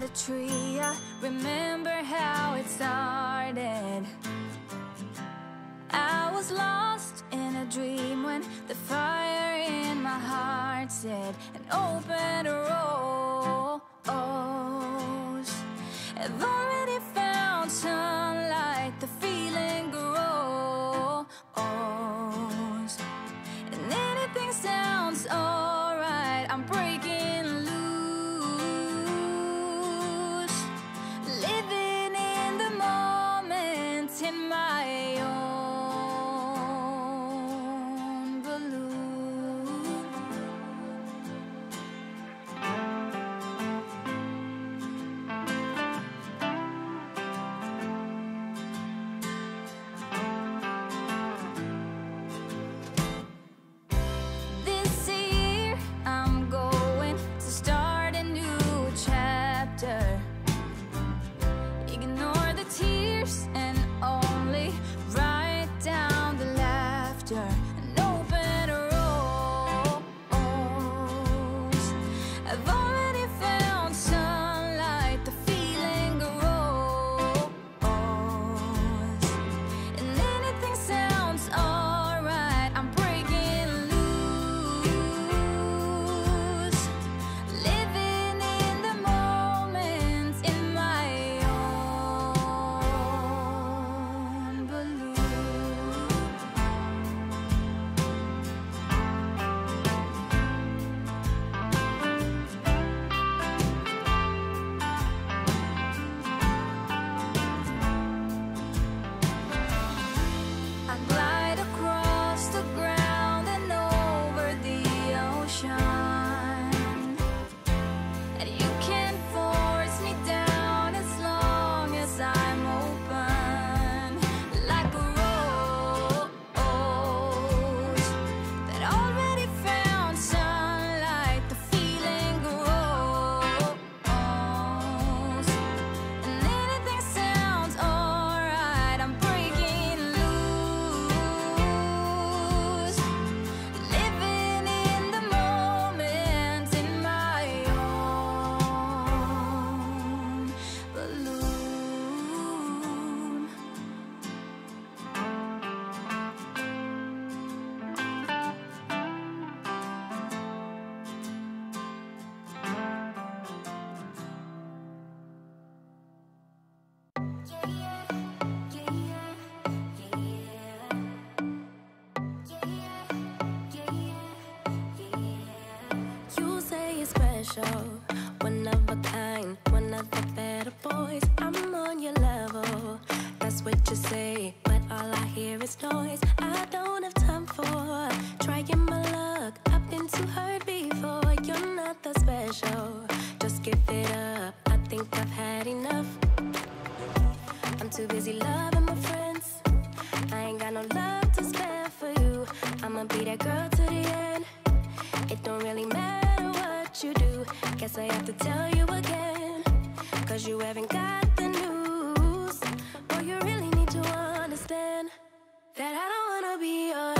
not a tree, I remember how it started. I was lost in a dream when the fire in my heart said, an open rose. I've already found sunlight, the feeling grows. And anything sounds alright, I'm breaking loose. Living in the moment in my own. One of a kind, one of the better boys. I'm on your level, that's what you say, but all I hear is noise. I don't have time for trying my luck. I've been too hurt before. You're not that special, just give it up. I think I've had enough. I'm too busy loving my friends. I ain't got no love to spare for you. I'ma be that girl to the end. It don't really matter you do. Guess I have to tell you again, cause you haven't got the news. Well, you really need to understand that I don't wanna be your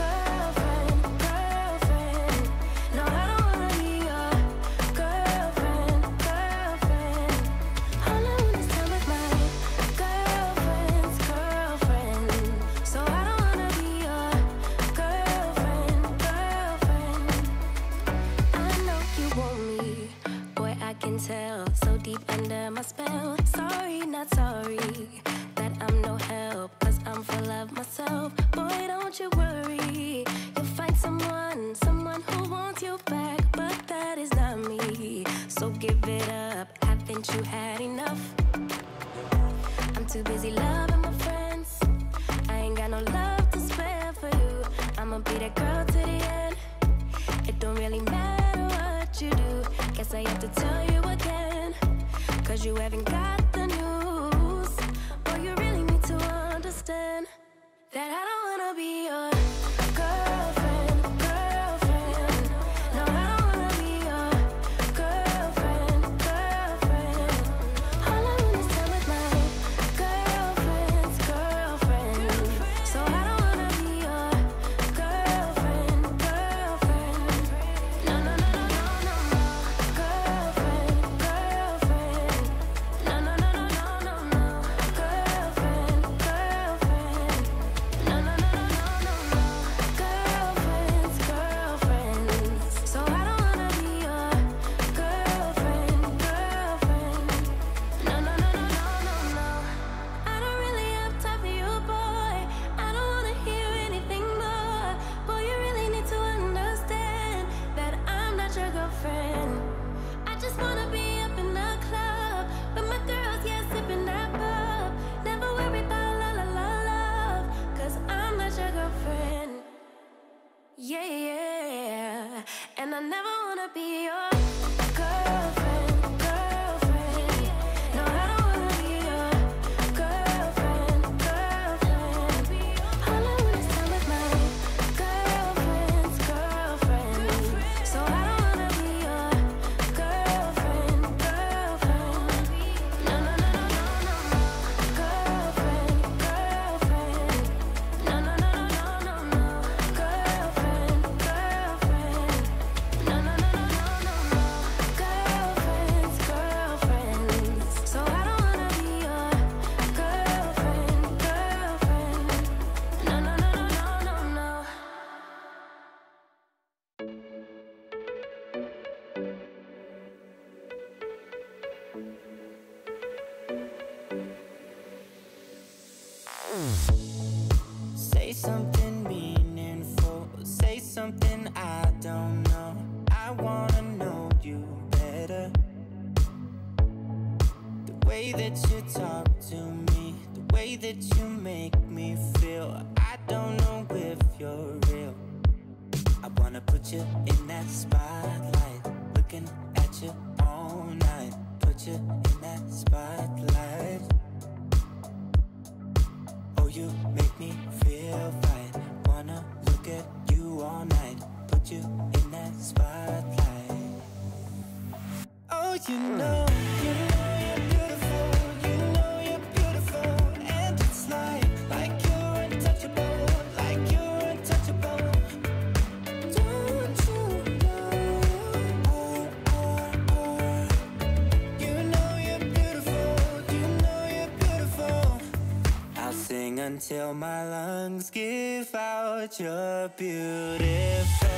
girlfriend. No, I don't wanna be your girlfriend. All I want is time with my girlfriend. So I don't wanna be your girlfriend. I know you want me, boy, I can tell. So deep under my spell. Sorry, not sorry that I'm no help, cause I'm full of myself. Boy, don't you worry, you'll find someone, someone who wants you back. But that is not me, so give it up. Haven't you had enough? I'm too busy loving my friends. I ain't got no love to spare for you. I'ma be that girl to the end. It don't really matter what you do. Guess I have to tell you again, cause you haven't got the news. Boy, you really need to understand that I don't wanna be your girlfriend. No, I don't wanna be your girlfriend. All I want is time with my girlfriend. So I don't wanna be your girlfriend. No, no, no, no, no, no, girlfriend. yeah. And I never wanna be your girlfriend. No, I don't wanna be your girlfriend. All I want is time with my girlfriend. So I don't wanna be your girlfriend. No, girlfriend. Say something meaningful, say something I don't know. I wanna know you better. The way that you talk to me, the way that you make me feel, I don't know if you're real. I wanna put you in that spotlight, looking at you all night. Put you in that spotlight. You make me feel right. Wanna look at you all night. Put you in that spotlight. Oh, you know, you know you're beautiful. You know you're beautiful. And it's like you're untouchable. Like you're untouchable. Don't you know? You know you're beautiful. You know you're beautiful. I'll sing until my lungs give out. You're beautiful.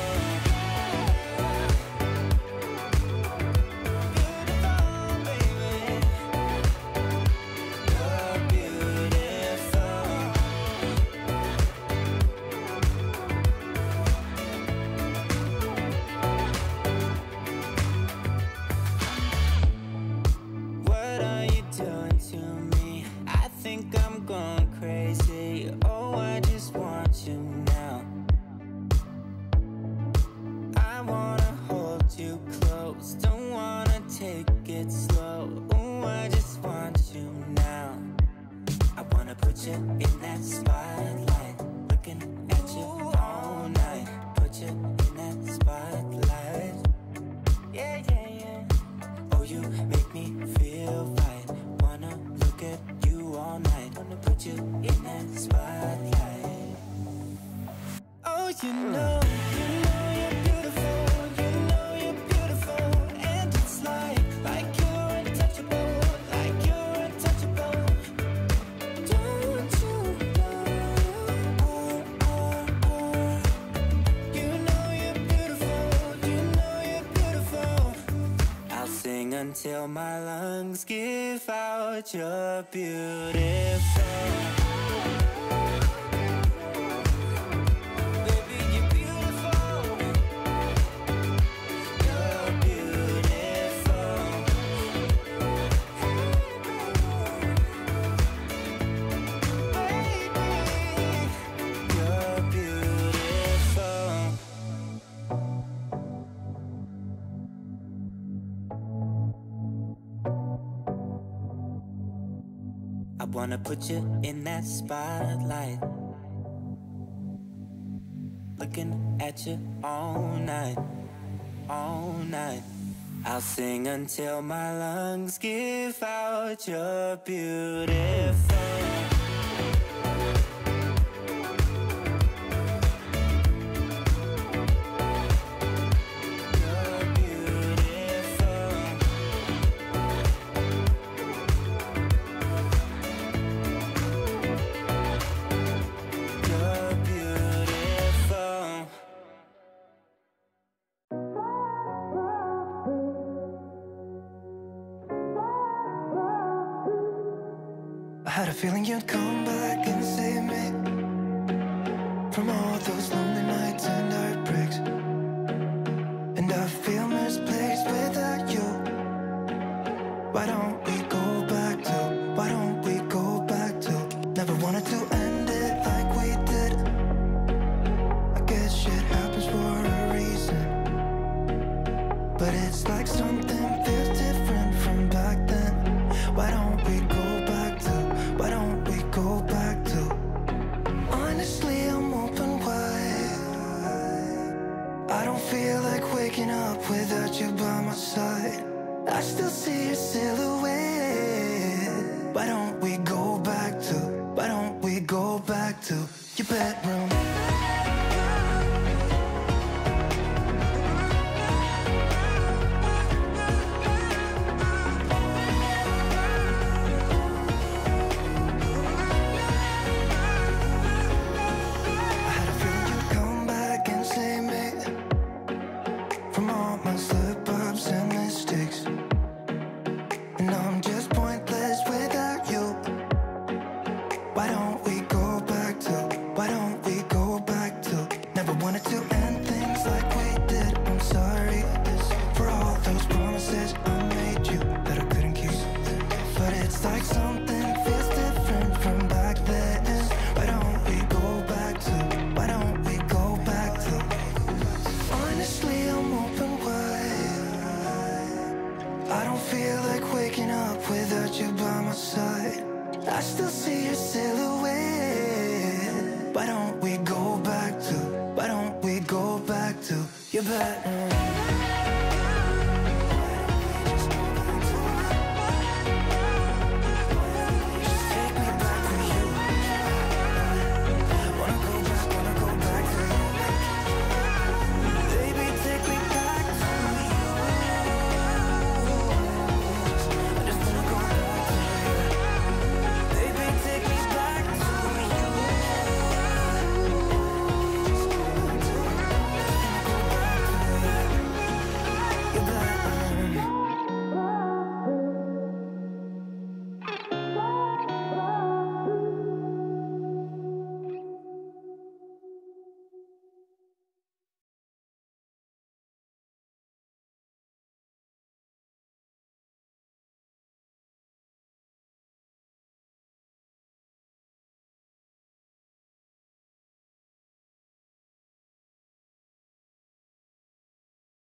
Till my lungs give out. You're beautiful. Wanna put you in that spotlight, looking at you all night, all night. I'll sing until my lungs give out. You're beautiful. Feeling you'd come back and save me from all those lonely nights and heartbreaks. And I feel misplaced without you. Why don't we go back to, why don't we go back to? Never wanted to end it like we did. I guess shit happens. Feels like something feels different from back then. Why don't we go back to, why don't we go back to? Honestly, I'm open wide. I don't feel like waking up without you by my side. I still see your silhouette. Why don't we go back to, why don't we go back to your bedroom? Why don't we go back to your bedroom?